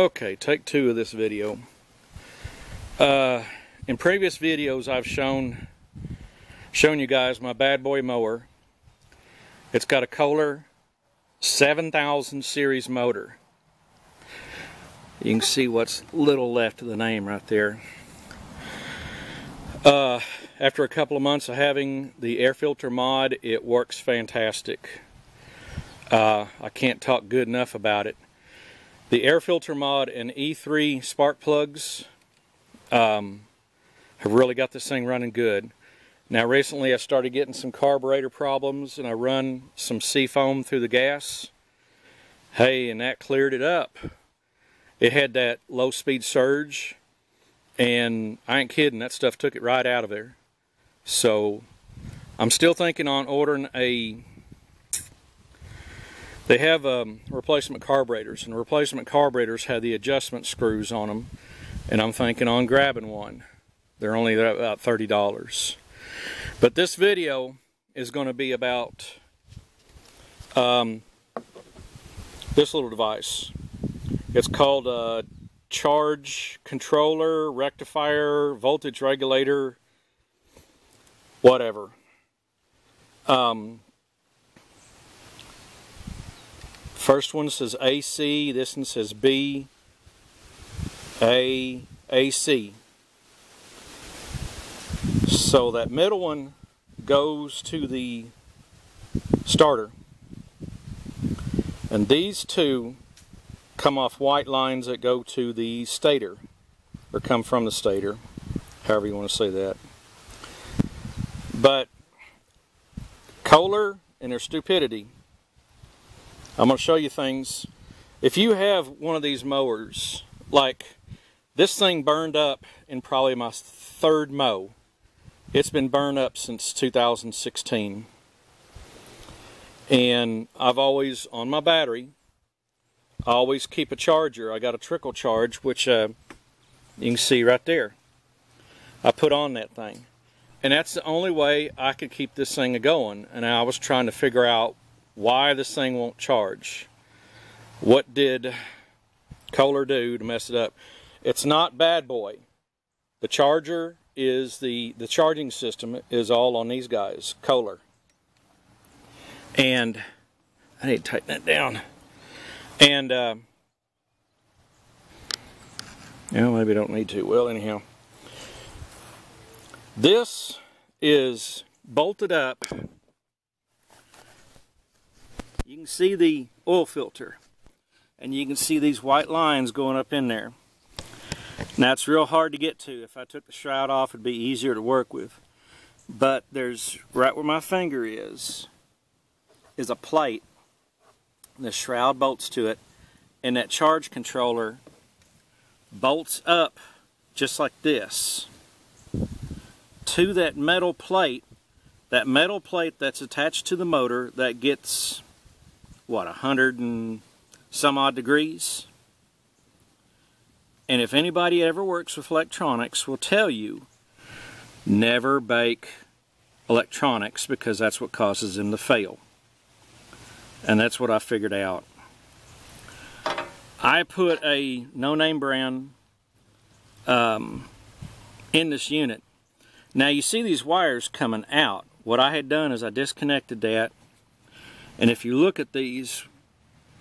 Okay, take two of this video. In previous videos I've shown you guys my Bad Boy mower. It's got a Kohler 7000 series motor. You can see what's little left of the name right there. After a couple of months of having the air filter mod, it works fantastic. I can't talk good enough about it. The air filter mod and E3 spark plugs have really got this thing running good. Now recently I started getting some carburetor problems, and I run some sea foam through the gas. Hey, and that cleared it up. It had that low speed surge, and I ain't kidding, that stuff took it right out of there. So I'm still thinking on ordering a... They have replacement carburetors, and replacement carburetors have the adjustment screws on them, and I'm thinking on grabbing one. They're only about $30. But this video is going to be about this little device. It's called a charge controller, rectifier, voltage regulator, whatever. First one says AC, this one says B, A, AC. So that middle one goes to the starter. And these two come off white lines that go to the stator, or come from the stator, however you want to say that. But Kohler and their stupidity, I'm going to show you things. If you have one of these mowers, like this thing burned up in probably my third mow. It's been burned up since 2016. And I've always, on my battery, I always keep a charger. I got a trickle charge, which you can see right there. I put on that thing. And that's the only way I could keep this thing going. And I was trying to figure out why this thing won't charge. What did Kohler do to mess it up? It's not Bad Boy. The charger is the charging system is all on these guys, Kohler. And I need to tighten that down. And yeah, maybe I don't need to. Well, anyhow, this is bolted up. You can see the oil filter, and you can see these white lines going up in there. Now it's real hard to get to. If I took the shroud off, it'd be easier to work with. But there's, right where my finger is a plate. The shroud bolts to it, and that charge controller bolts up just like this to that metal plate. That metal plate that's attached to the motor that gets, what, 100 and some odd degrees. And if anybody ever works with electronics will tell you, never bake electronics, because that's what causes them to fail. And that's what I figured out. I put a no-name brand in this unit. Now you see these wires coming out. What I had done is I disconnected that. And if you look at these,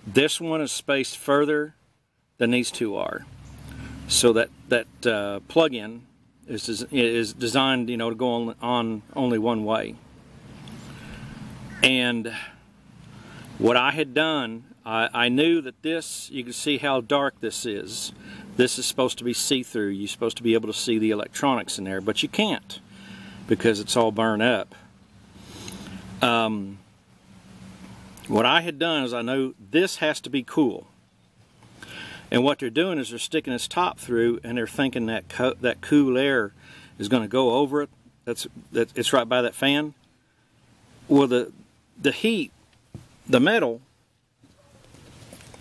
this one is spaced further than these two are. So that plug-in is designed, you know, to go on only one way. And what I had done, I knew that this, you can see how dark this is. This is supposed to be see-through. You're supposed to be able to see the electronics in there, but you can't because it's all burned up. What I had done is I know this has to be cool. And what they're doing is they're sticking its top through, and they're thinking that that cool air is going to go over it. It's right by that fan. Well, the heat, the metal,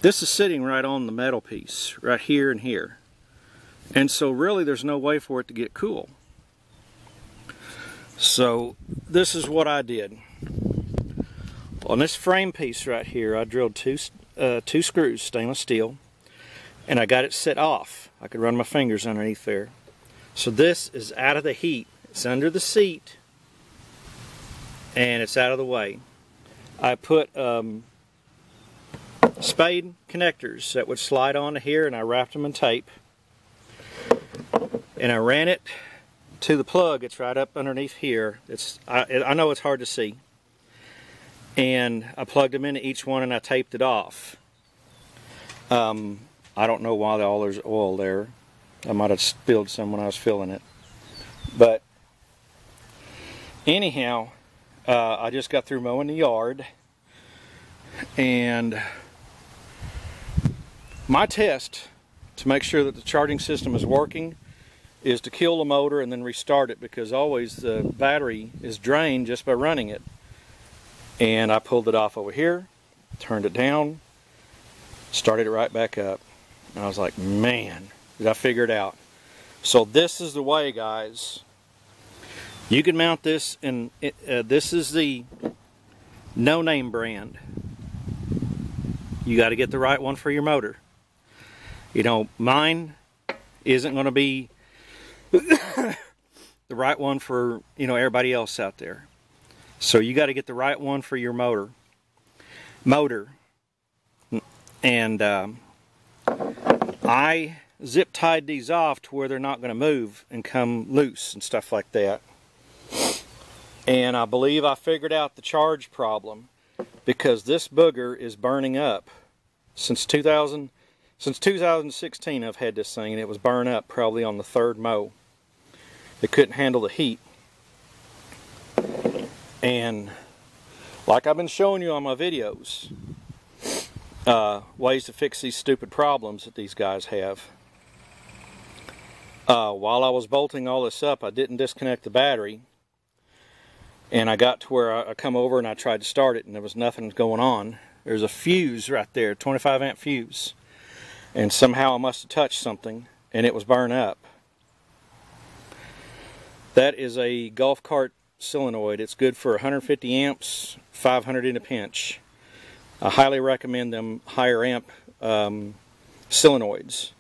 this is sitting right on the metal piece, right here and here. And so really there's no way for it to get cool. So this is what I did. On this frame piece right here, I drilled two screws, stainless steel. and I got it set off. I could run my fingers underneath there. So this is out of the heat. It's under the seat and it's out of the way. I put spade connectors that would slide onto here, and I wrapped them in tape, and I ran it to the plug. It's right up underneath here. I know it's hard to see. And I plugged them into each one and I taped it off. I don't know why all there's oil there. I might have spilled some when I was filling it. But anyhow, I just got through mowing the yard, and my test to make sure that the charging system is working is to kill the motor and then restart it, because always the battery is drained just by running it. And I pulled it off over here, turned it down, started it right back up, and I was like, man, did I figure it out. So this is the way, guys. You can mount this, and this is the no-name brand. You got to get the right one for your motor. You know, mine isn't going to be the right one for, you know, everybody else out there. So you got to get the right one for your motor. And I zip tied these off to where they're not going to move and come loose and stuff like that. And I believe I figured out the charge problem, because this booger is burning up. Since 2016 I've had this thing, and it was burned up probably on the third mow. It couldn't handle the heat. And like I've been showing you on my videos, ways to fix these stupid problems that these guys have. While I was bolting all this up, I didn't disconnect the battery, and I got to where I come over and I tried to start it, and there was nothing going on. There's a fuse right there, 25-amp fuse, and somehow I must have touched something, and it was burned up. That is a golf cart solenoid. It's good for 150 amps, 500 in a pinch. I highly recommend them higher amp solenoids.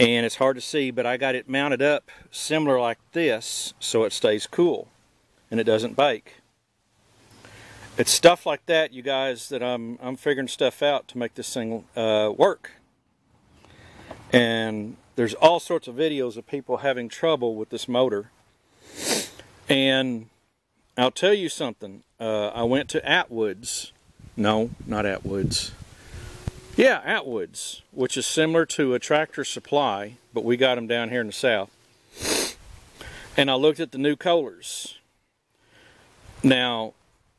And it's hard to see, but I got it mounted up similar like this, so it stays cool and it doesn't bake. It's stuff like that, you guys, that I'm figuring stuff out to make this thing work. And there's all sorts of videos of people having trouble with this motor. And I'll tell you something, I went to Atwoods, no, not Atwoods, yeah, Atwoods, which is similar to a Tractor Supply, but we got them down here in the south, and I looked at the new Kohlers. Now,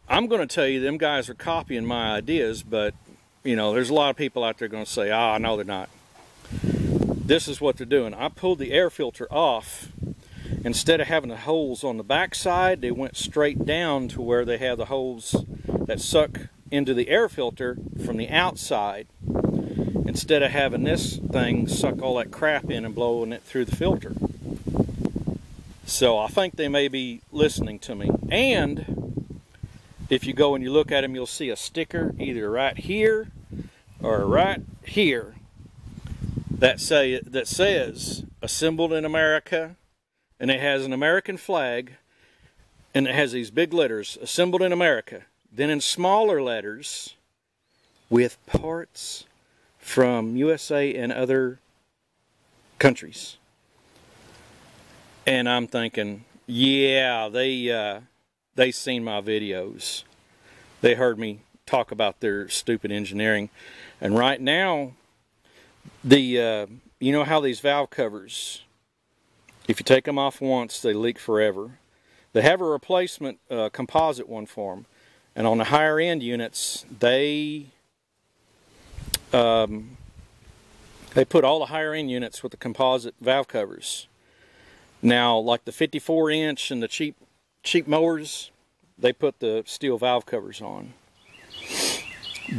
I'm going to tell you, them guys are copying my ideas, but, you know, there's a lot of people out there going to say, ah, no, they're not. This is what they're doing. I pulled the air filter off. Instead of having the holes on the back side, they went straight down to where they have the holes that suck into the air filter from the outside, instead of having this thing suck all that crap in and blowing it through the filter. So I think they may be listening to me. And if you go and you look at them, you'll see a sticker either right here or right here that says assembled in America. And it has an American flag, and it has these big letters, assembled in America. Then in smaller letters, with parts from USA and other countries. And I'm thinking, yeah, they seen my videos. They heard me talk about their stupid engineering. And right now, the you know how these valve covers, if you take them off once, they leak forever. They have a replacement composite one for them. And on the higher end units, they put all the higher end units with the composite valve covers. Now, like the 54 inch and the cheap mowers, they put the steel valve covers on.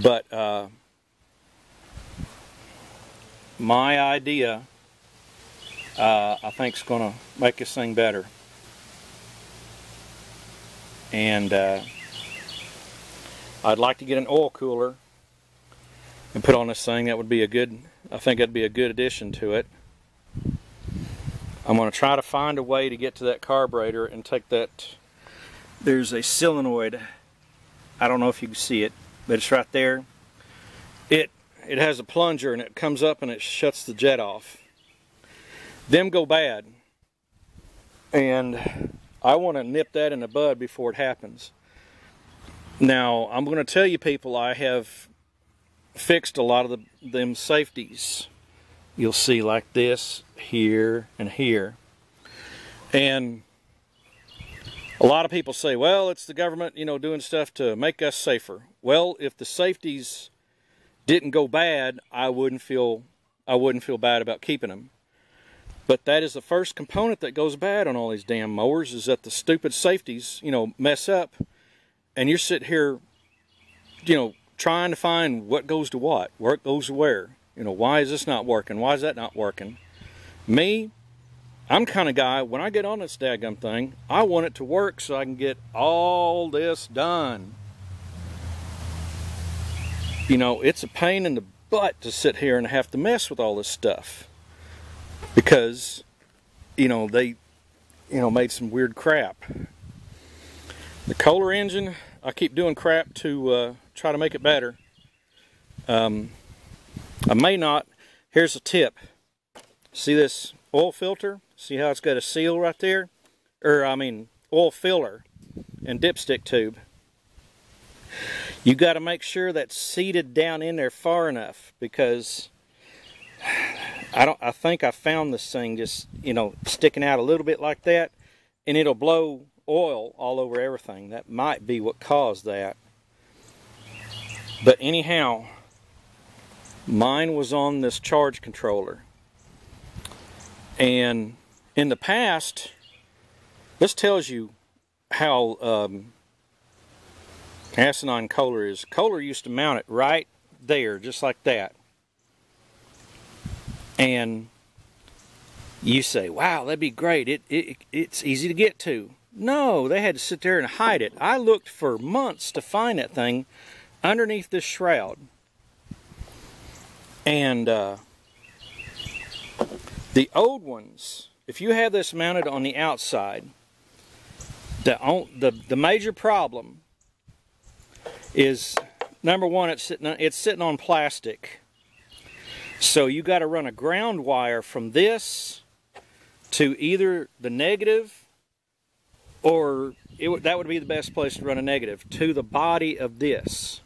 But my idea, I think it's going to make this thing better. And I'd like to get an oil cooler and put on this thing. That would be a good I think that'd be a good addition to it. I'm going to try to find a way to get to that carburetor and take that. There's a solenoid. I don't know if you can see it, but it's right there. It has a plunger and it comes up and it shuts the jet off. Them go bad. And I want to nip that in the bud before it happens. Now, I'm going to tell you people, I have fixed a lot of them safeties. You'll see like this, here, and here. And a lot of people say, well, it's the government, you know, doing stuff to make us safer. Well, if the safeties didn't go bad, I wouldn't feel bad about keeping them. But that is the first component that goes bad on all these damn mowers, is that the stupid safeties, you know, mess up, and you're sitting here, you know, trying to find what goes to what, where it goes to where. You know, why is this not working? Why is that not working? Me, I'm kind of guy, when I get on this daggum thing, I want it to work so I can get all this done. You know, it's a pain in the butt to sit here and have to mess with all this stuff. Because, you know, they, you know, made some weird crap. The Kohler engine, I keep doing crap to try to make it better. I may not. Here's a tip. See this oil filter? See how it's got a seal right there? Or, I mean, oil filler and dipstick tube. You got to make sure that's seated down in there far enough, because I think I found this thing just, you know, sticking out a little bit like that, and it'll blow oil all over everything. That might be what caused that. But anyhow, mine was on this charge controller. And in the past, this tells you how asinine Kohler is. Kohler used to mount it right there, just like that. And you say, wow, that'd be great. It's easy to get to. No, they had to sit there and hide it. I looked for months to find that thing underneath this shroud. And the old ones, if you have this mounted on the outside, the major problem is, number one, it's sitting on plastic. So you got to run a ground wire from this to either the negative, or that would be the best place to run a negative, to the body of this.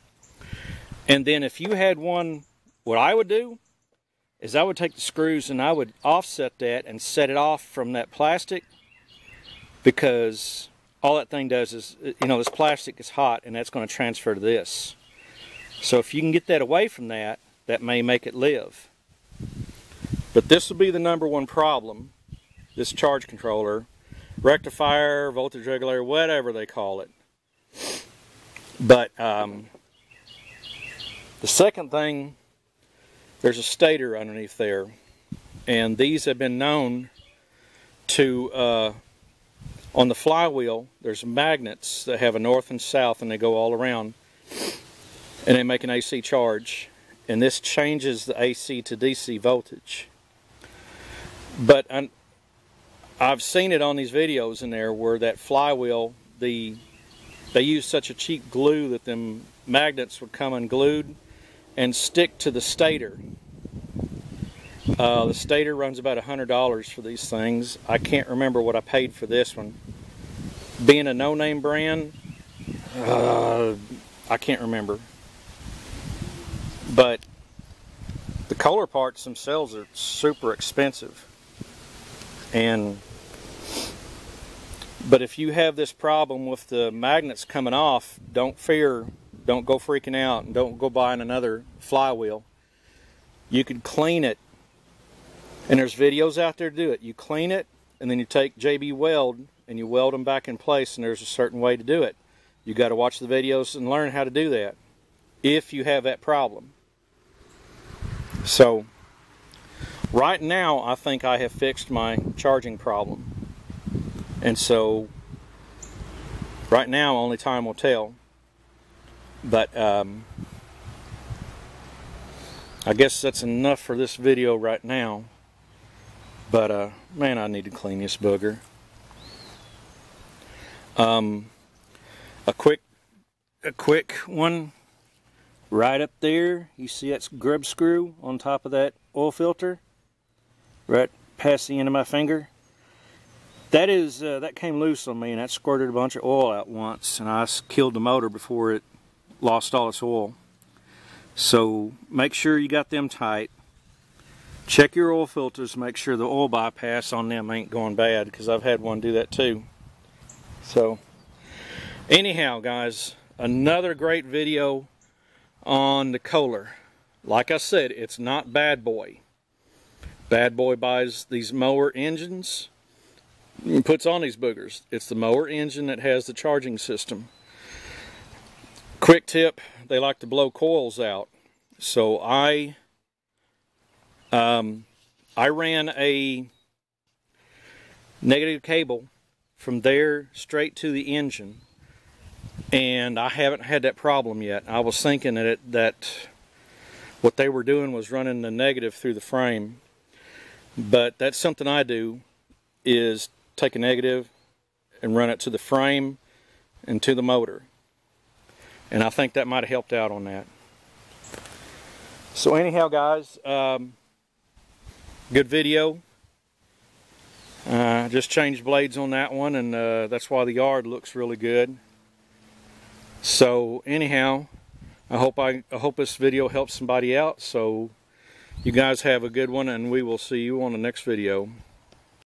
And then if you had one, what I would do is I would take the screws and I would offset that and set it off from that plastic, because all that thing does is, you know, this plastic is hot and that's going to transfer to this. So if you can get that away from that, that may make it live. But this will be the number one problem, this charge controller, rectifier, voltage regulator, whatever they call it. But the second thing, there's a stator underneath there, and these have been known to, on the flywheel, there's magnets that have a north and south, and they go all around, and they make an AC charge. And this changes the AC to DC voltage. But I've seen it on these videos in there where that flywheel, they use such a cheap glue that them magnets would come unglued and stick to the stator. The stator runs about $100 for these things. I can't remember what I paid for this one. Being a no-name brand, I can't remember. But the Kohler parts themselves are super expensive. But if you have this problem with the magnets coming off, don't fear, don't go freaking out, and don't go buying another flywheel. You can clean it, and there's videos out there to do it. You clean it, and then you take JB Weld, and you weld them back in place, and there's a certain way to do it. You got to watch the videos and learn how to do that if you have that problem. So right now I think I have fixed my charging problem, and so right now only time will tell. But I guess that's enough for this video right now. But man, I need to clean this booger. A quick one right up there. You see that grub screw on top of that oil filter, right past the end of my finger. That is that came loose on me, and that squirted a bunch of oil out once, and I killed the motor before it lost all its oil. So make sure you got them tight. Check your oil filters, make sure the oil bypass on them ain't going bad, because I've had one do that too. So anyhow, guys, another great video on the Kohler. Like I said, it's not Bad Boy. Bad Boy buys these mower engines and puts on these boogers. It's the mower engine that has the charging system. Quick tip, they like to blow coils out. So I ran a negative cable from there straight to the engine, and I haven't had that problem yet. I was thinking that what they were doing was running the negative through the frame, but that's something I do, is take a negative and run it to the frame and to the motor. And I think that might have helped out on that. So anyhow, guys, good video. Just changed blades on that one, and that's why the yard looks really good. So anyhow, I hope this video helps somebody out. So you guys have a good one, and we will see you on the next video.